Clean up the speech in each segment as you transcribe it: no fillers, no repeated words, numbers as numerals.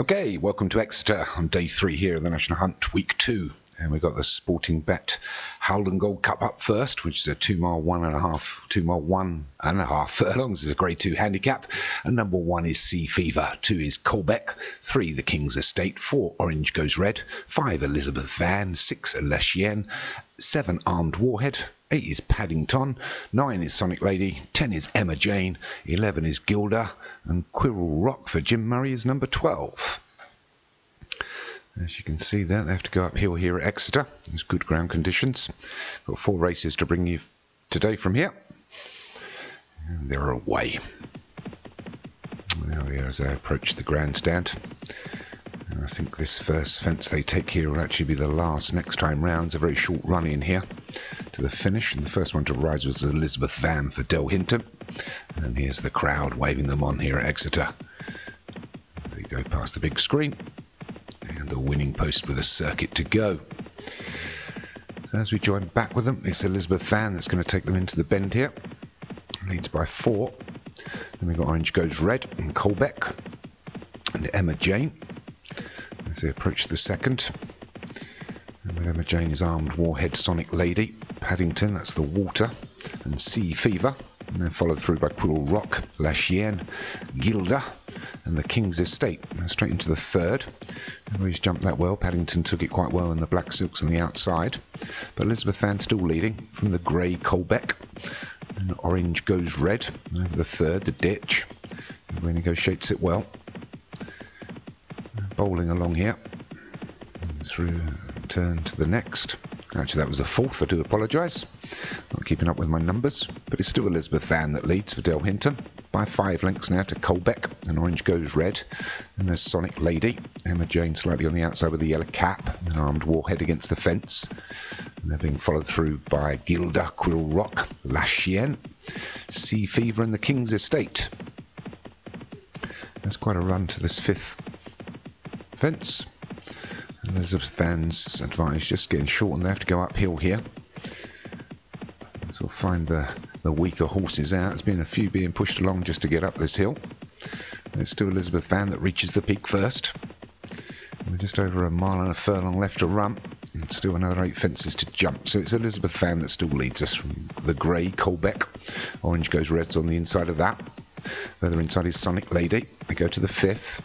Okay, welcome to Exeter on day 3 here of the National Hunt, week 2. And we've got the Sportingbet Haldon Gold Cup up first, which is a 2 mile 1.5 furlongs. It's a grade 2 handicap. And number 1 is Sea Fever. 2 is Colbeck. 3, The King's Estate. 4, Orange Goes Red. 5, Elizabeth Vann. 6, La Chienne. 7, Armed Warhead. 8 is Paddington, 9 is Sonic Lady, 10 is Emma Jane, 11 is Gilda, and Quirrell Rock for Jim Murray is number 12. As you can see there, they have to go uphill here at Exeter. There's good ground conditions. Got 4 races to bring you today from here. And they're away. There we are as they approach the grandstand. And I think this first fence they take here will actually be the last next time round. It's a very short run in here to the finish, and the first one to rise was Elizabeth Vann for Del Hinton. And here's the crowd waving them on here at Exeter. They go past the big screen and the winning post with a circuit to go. So as we join back with them, it's Elizabeth Vann that's going to take them into the bend here. Leads by 4. Then we've got Orange Goes Red and Colbeck and Emma Jane as they approach the second. Emma Jane is Armed Warhead, Sonic Lady, Paddington, that's the Water, and Sea Fever, and then followed through by Cruel Rock, La Chienne, Gilda, and the King's Estate. Now straight into the third. Nobody's jumped that well. Paddington took it quite well in the black silks on the outside, but Elizabeth Vann still leading from the grey Colbeck, and Orange Goes Red over the third, the ditch. He renegotiates it well. Bowling along here through. Turn to the next. Actually, that was the fourth. I do apologise. Not keeping up with my numbers, but it's still Elizabeth Vann that leads for Del Hinton by 5 lengths now to Colbeck, and Orange Goes Red, and there's Sonic Lady. Emma Jane slightly on the outside with the yellow cap, and Armed Warhead against the fence. And they're being followed through by Gilda, Quill Rock, La Chienne, Sea Fever, and the King's Estate. That's quite a run to this fifth fence. Elizabeth Vann's advantage just getting short, and they have to go uphill here. Sort of find the weaker horses out. There's been a few being pushed along just to get up this hill. And it's still Elizabeth Vann that reaches the peak first. We're just over a mile and a furlong left to run, and still another 8 fences to jump. So it's Elizabeth Vann that still leads us from the grey Colbeck. Orange Goes Red's on the inside of that. Further inside is Sonic Lady. They go to the fifth.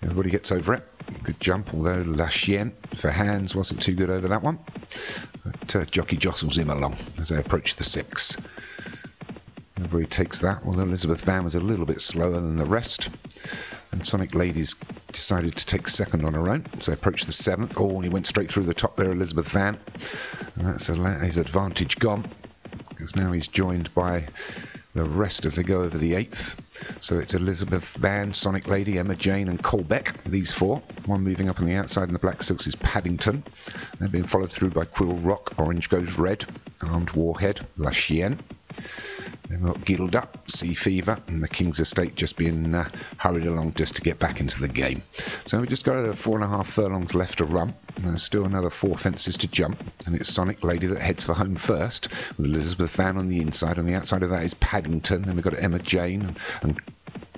Everybody gets over it. Good jump, although La Chienne for Hands wasn't too good over that one. But jockey jostles him along as they approach the 6. Everybody takes that, although Elizabeth Vann was a little bit slower than the rest. And Sonic Lady's decided to take second on her own, so approach the 7th. Oh, and he went straight through the top there, Elizabeth Vann. And that's his advantage gone, because now he's joined by the rest as they go over the 8th. So it's Elizabeth Vann, Sonic Lady, Emma Jane, and Colbeck, these 4. One moving up on the outside in the black silks is Paddington. They're being followed through by Quill Rock, Orange Goes Red, Armed Warhead, La Chienne. They've got Gilda, Sea Fever, and the King's Estate just being hurried along just to get back into the game. So we've just got 4.5 furlongs left to run, and there's still another 4 fences to jump, and it's Sonic Lady that heads for home first, with Elizabeth Vann on the inside. On the outside of that is Paddington, then we've got Emma Jane and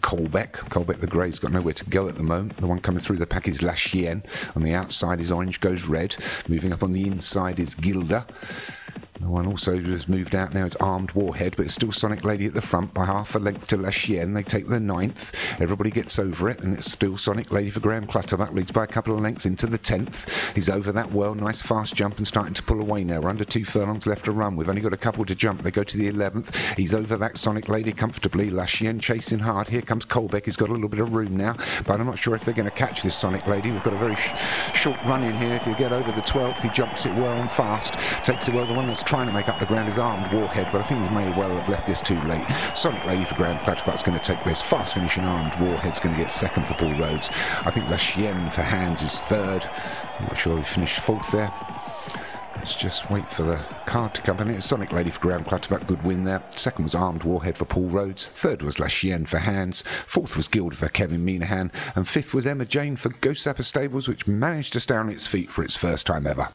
Colbeck. Colbeck the grey's got nowhere to go at the moment. The one coming through the pack is La Chienne. On the outside is Orange Goes Red. Moving up on the inside is Gilda. The one also has moved out now is Armed Warhead, but it's still Sonic Lady at the front by half a length to La Chienne. They take the 9th. Everybody gets over it, and it's still Sonic Lady for Graham Clutterbuck. Leads by a couple of lengths into the 10th. He's over that well. Nice fast jump and starting to pull away now. We're under 2 furlongs left to run. We've only got a couple to jump. They go to the 11th. He's over that Sonic Lady comfortably. La Chienne chasing hard. Here comes Colbeck. He's got a little bit of room now, but I'm not sure if they're going to catch this Sonic Lady. We've got a very short run in here. If you get over the 12th, he jumps it well and fast. Takes it well. The one that's trying to make up the ground is Armed Warhead, but I think he may well have left this too late. Sonic Lady for Graham Clutterbuck's going to take this. Fast finishing Armed Warhead's going to get second for Paul Rhodes. I think La Chienne for Hands is third. I'm not sure he finished 4th there. Let's just wait for the card to come in. It's Sonic Lady for Graham Clutterbuck, good win there. Second was Armed Warhead for Paul Rhodes. Third was La Chienne for Hands. Fourth was Gilda for Kevin Minahan. And fifth was Emma Jane for Ghost Sapper Stables, which managed to stay on its feet for its first time ever.